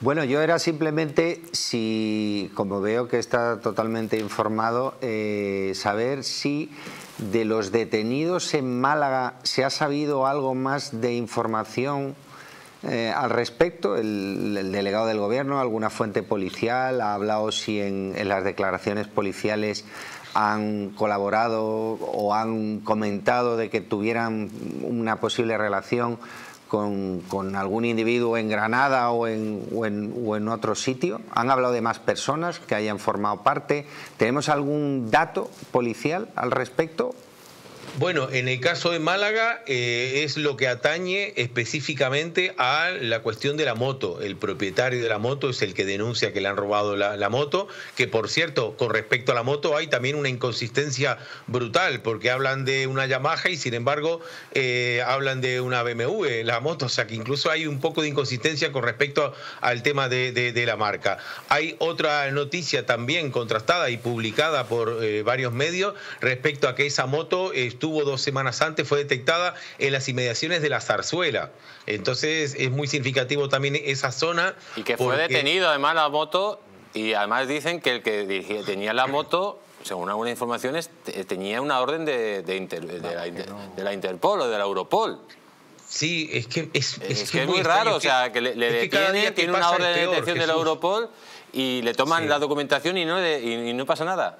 Bueno, yo era simplemente, si, como veo que está totalmente informado, saber si de los detenidos en Málaga se ha sabido algo más de información al respecto. El delegado del gobierno, alguna fuente policial, ha hablado si en las declaraciones policiales han colaborado o han comentado de que tuvieran una posible relación con algún individuo en Granada o en otro sitio. Han hablado de más personas que hayan formado parte. ¿Tenemos algún dato policial al respecto? Bueno, en el caso de Málaga es lo que atañe específicamente a la cuestión de la moto. El propietario de la moto es el que denuncia que le han robado la moto, que por cierto, con respecto a la moto hay también una inconsistencia brutal, porque hablan de una Yamaha y sin embargo hablan de una BMW, la moto, o sea que incluso hay un poco de inconsistencia con respecto al tema de la marca. Hay otra noticia también contrastada y publicada por varios medios respecto a que esa moto estuvo 2 semanas antes, fue detectada en las inmediaciones de la Zarzuela. Entonces es muy significativo también esa zona. Y que fue detenido además la moto, y además dicen que el que dirigía, tenía la moto, según algunas informaciones, tenía una orden de la Interpol o de la Europol. Sí, es que es muy raro, o sea, que le detienen, tiene una orden de detención de la Europol y le toman la documentación y no pasa nada.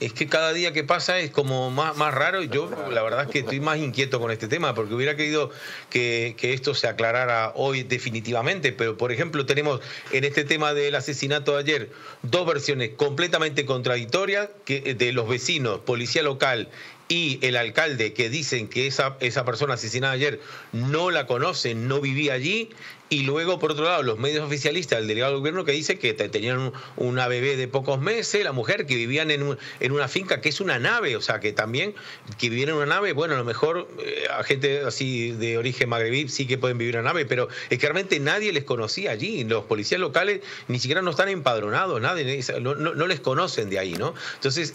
Es que cada día que pasa es como más raro. Yo la verdad es que estoy más inquieto con este tema, porque hubiera querido que esto se aclarara hoy definitivamente, pero por ejemplo tenemos en este tema del asesinato de ayer 2 versiones completamente contradictorias de los vecinos, policía local y el alcalde, que dicen que esa persona asesinada ayer no la conocen, no vivía allí. Y luego, por otro lado, los medios oficialistas, el delegado del gobierno, que dice que tenían una bebé de pocos meses, la mujer, que vivían en una finca, que es una nave, o sea, que también, que vivían en una nave. Bueno, a lo mejor a gente así de origen magrebí sí que pueden vivir en una nave, pero es que realmente nadie les conocía allí. Los policías locales ni siquiera no están empadronados, nadie, no les conocen de ahí, ¿no? Entonces,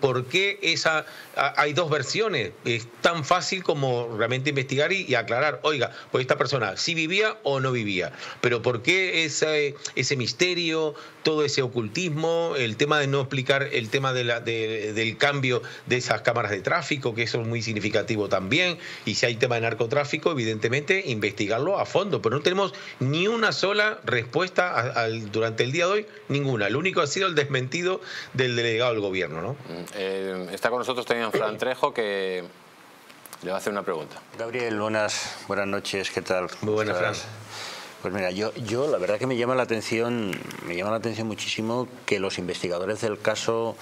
¿por qué hay 2 versiones? Es tan fácil como realmente investigar y aclarar, oiga, pues esta persona sí vivía o no vivía. Pero ¿por qué ese misterio, todo ese ocultismo, el tema de no explicar el tema del cambio de esas cámaras de tráfico, que eso es muy significativo también, y si hay tema de narcotráfico, evidentemente investigarlo a fondo, pero no tenemos ni una sola respuesta durante el día de hoy, ninguna. Lo único ha sido el desmentido del delegado del gobierno, ¿no? Está con nosotros también Fran Trejo, que le va a hacer una pregunta. Gabriel, buenas noches, ¿qué tal? Muy buenas, Fran. Pues mira, yo la verdad que me llama la atención muchísimo que los investigadores del caso,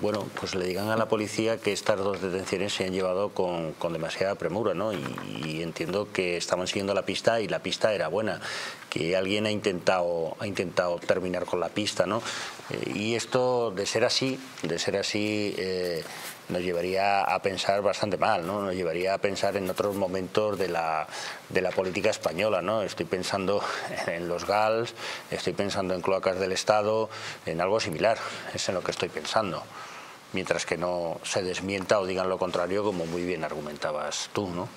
bueno, pues le digan a la policía que estas 2 detenciones se han llevado con demasiada premura, ¿no? Y entiendo que estaban siguiendo la pista y la pista era buena, que alguien ha intentado terminar con la pista, ¿no? Y esto, de ser así, nos llevaría a pensar bastante mal, ¿no? Nos llevaría a pensar en otros momentos de la política española, ¿no? Estoy pensando en los GALS, estoy pensando en cloacas del Estado, en algo similar, es en lo que estoy pensando. Mientras que no se desmienta o digan lo contrario, como muy bien argumentabas tú, ¿no?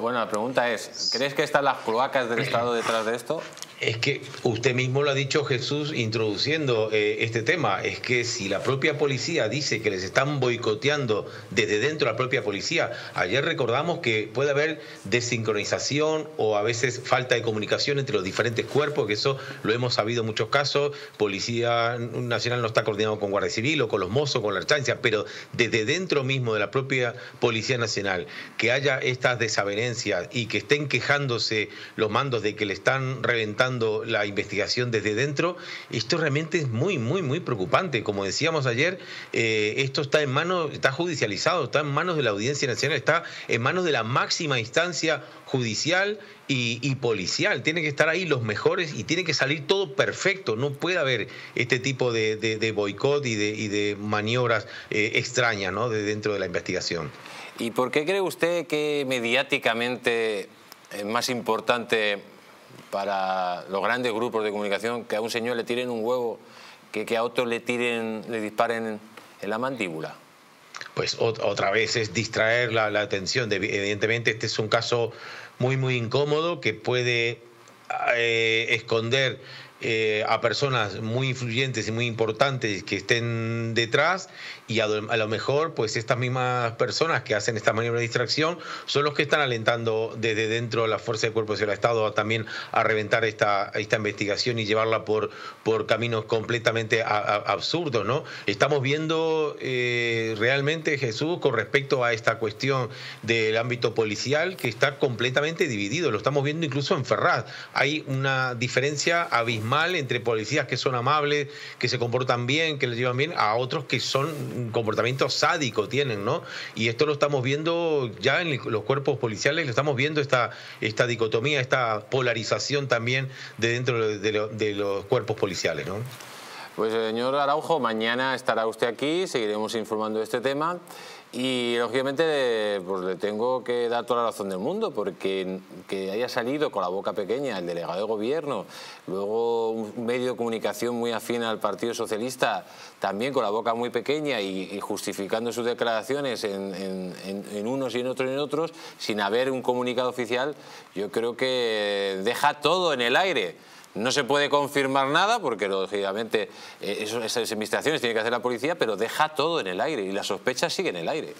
Bueno, la pregunta es, ¿crees que están las cloacas del Estado detrás de esto? Es que usted mismo lo ha dicho, Jesús, introduciendo este tema. Es que si la propia policía dice que les están boicoteando desde dentro de la propia policía, ayer recordamos que puede haber desincronización o a veces falta de comunicación entre los diferentes cuerpos, que eso lo hemos sabido en muchos casos. Policía Nacional no está coordinado con Guardia Civil o con los Mossos, con la Ertzaintza, pero desde dentro mismo de la propia Policía Nacional, que haya estas desavenencias y que estén quejándose los mandos de que le están reventando la investigación desde dentro, esto realmente es muy, muy, muy preocupante. Como decíamos ayer, esto está en manos, está judicializado, está en manos de la Audiencia Nacional, está en manos de la máxima instancia judicial y policial. Tienen que estar ahí los mejores y tiene que salir todo perfecto. No puede haber este tipo de boicot y de maniobras extrañas, ¿no?, de dentro de la investigación. ¿Y por qué cree usted que mediáticamente es más importante para los grandes grupos de comunicación que a un señor le tiren un huevo que a otro le disparen en la mandíbula? Pues otra vez es distraer la atención. Evidentemente este es un caso muy, muy incómodo que puede esconder a personas muy influyentes y muy importantes que estén detrás, y a lo mejor pues estas mismas personas que hacen esta maniobra de distracción son los que están alentando desde dentro las fuerzas de cuerpos del Estado también a reventar esta investigación y llevarla por caminos completamente absurdos, ¿no? Estamos viendo realmente, Jesús, con respecto a esta cuestión del ámbito policial, que está completamente dividido. Lo estamos viendo incluso en Ferraz. Hay una diferencia abismal entre policías que son amables, que se comportan bien, que les llevan bien, a otros que son comportamientos sádicos tienen, ¿no? Y esto lo estamos viendo ya en los cuerpos policiales, lo estamos viendo esta dicotomía, esta polarización también de dentro de los cuerpos policiales, ¿no? Pues señor Araujo, mañana estará usted aquí, seguiremos informando de este tema y lógicamente pues, le tengo que dar toda la razón del mundo, porque que haya salido con la boca pequeña el delegado de gobierno, luego un medio de comunicación muy afín al Partido Socialista también con la boca muy pequeña y justificando sus declaraciones en unos y en otros, sin haber un comunicado oficial, yo creo que deja todo en el aire. No se puede confirmar nada porque, lógicamente, esas investigaciones tiene que hacer la policía, pero deja todo en el aire y las sospechas siguen en el aire.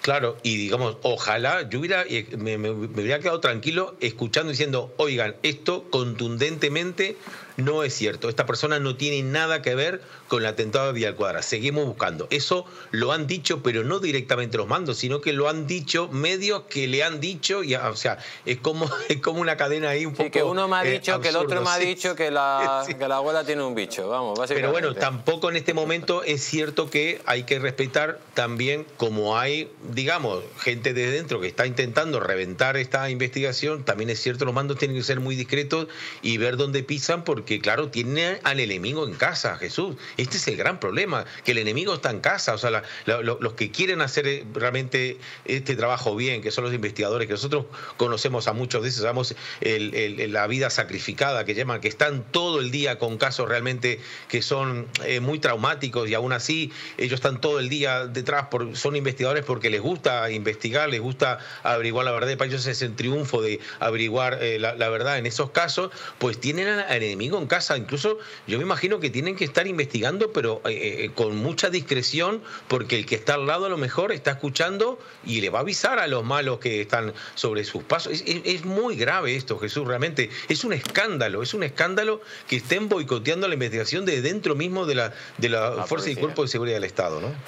Claro, y digamos, ojalá yo hubiera, me hubiera quedado tranquilo escuchando diciendo, oigan, esto contundentemente no es cierto. Esta persona no tiene nada que ver con el atentado de Vidal-Quadras. Seguimos buscando. Eso lo han dicho, pero no directamente los mandos, sino que lo han dicho medios que le han dicho. Y, o sea, es como una cadena ahí un poco. Sí, que uno me ha dicho que el otro me ha dicho que la abuela tiene un bicho. Vamos, básicamente. Pero bueno, tampoco en este momento es cierto que hay que respetar también como hay, digamos, gente de dentro que está intentando reventar esta investigación. También es cierto, los mandos tienen que ser muy discretos y ver dónde pisan, porque claro, tienen al enemigo en casa, Jesús. Este es el gran problema, que el enemigo está en casa. O sea, los que quieren hacer realmente este trabajo bien, que son los investigadores, que nosotros conocemos a muchos de ellos, sabemos la vida sacrificada que llaman, que están todo el día con casos realmente que son muy traumáticos, y aún así ellos están todo el día detrás, son investigadores porque les gusta investigar, les gusta averiguar la verdad. Para ellos es el triunfo de averiguar la verdad en esos casos. Pues tienen al enemigo en casa. Incluso yo me imagino que tienen que estar investigando, pero con mucha discreción, porque el que está al lado a lo mejor está escuchando y le va a avisar a los malos que están sobre sus pasos. Es muy grave esto, Jesús, realmente. Es un escándalo que estén boicoteando la investigación desde dentro mismo de la Fuerza y Cuerpo de Seguridad del Estado, ¿no?